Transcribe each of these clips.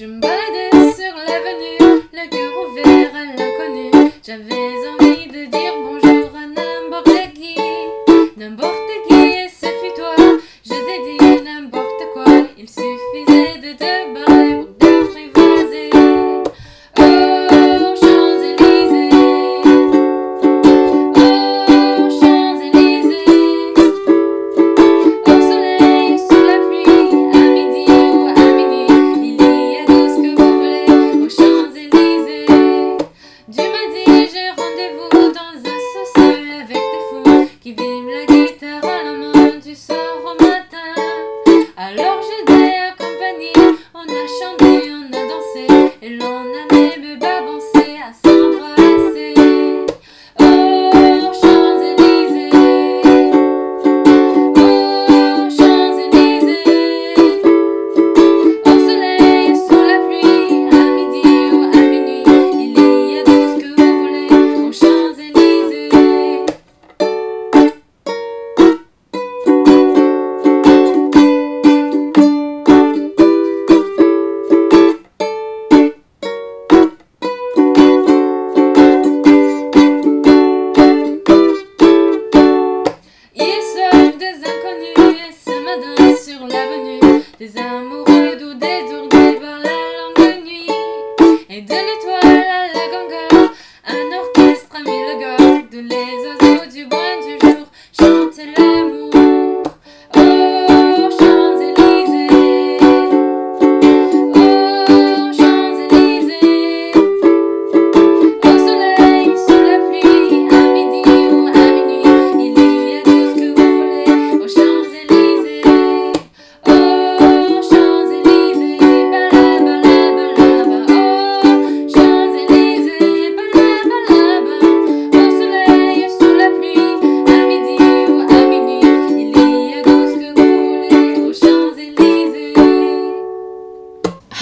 Je me baladais sur l'avenue, le cœur ouvert à l'inconnu. J'avais envie de dire bonjour à n'importe qui, et ce fut toi. Je dédie n'importe quoi. Il suffisait de te parler pour t'apprivoiser. Oh, Champs-Élysées. Oh, Champs-Élysées. Au soleil, sous la pluie, à midi ou à minuit, il y a tout ce que vous voulez aux Champs-Élysées. Du mardi, j'ai rendez-vous dans un sous-sol avec des fous qui vivent la guitare à la main du soir au matin. Alors je t'ai accompagné, on a chanté, on a dansé, et l'on a même babancé à s'embrasser. Oh, Champs-Élysées. Oh, Champs-Élysées. Au soleil, sous la pluie, à midi ou à minuit, il y a tout ce que vous voulez aux Champs-Élysées. Sur l'avenue, des amoureux doux détournés par la longue nuit, et de l'étoile à la ganga, un orchestre a mis le gars, de les oiseaux du brun du jour chantaient l'amour. Oh, Champs-Élysées. Oh, Champs-Élysées. Au soleil, sous la pluie, à midi ou à minuit, il y a tout ce que vous voulez aux Champs-Élysées.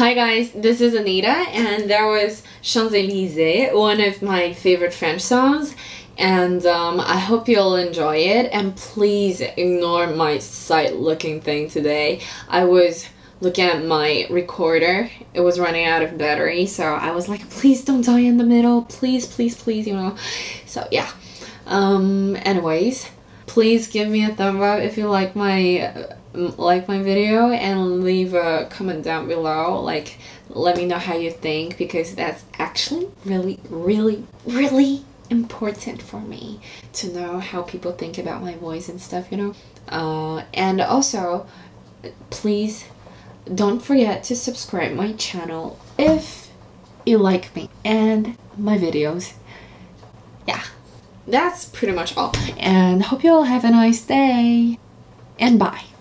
Hi guys, this is Anita, and that was Champs-Élysées, one of my favorite French songs, and I hope you'll enjoy it, and please ignore my side looking thing today. I was looking at my recorder, it was running out of battery, so I was like, please don't die in the middle, please, please, please, you know, so yeah. Anyways, please give me a thumb up if you like my video, and leave a comment down below, like let me know how you think, because that's actually really important for me to know how people think about my voice and stuff, you know. And also please don't forget to subscribe my channel if you like me and my videos. Yeah, that's pretty much all, and hope you all have a nice day, and bye.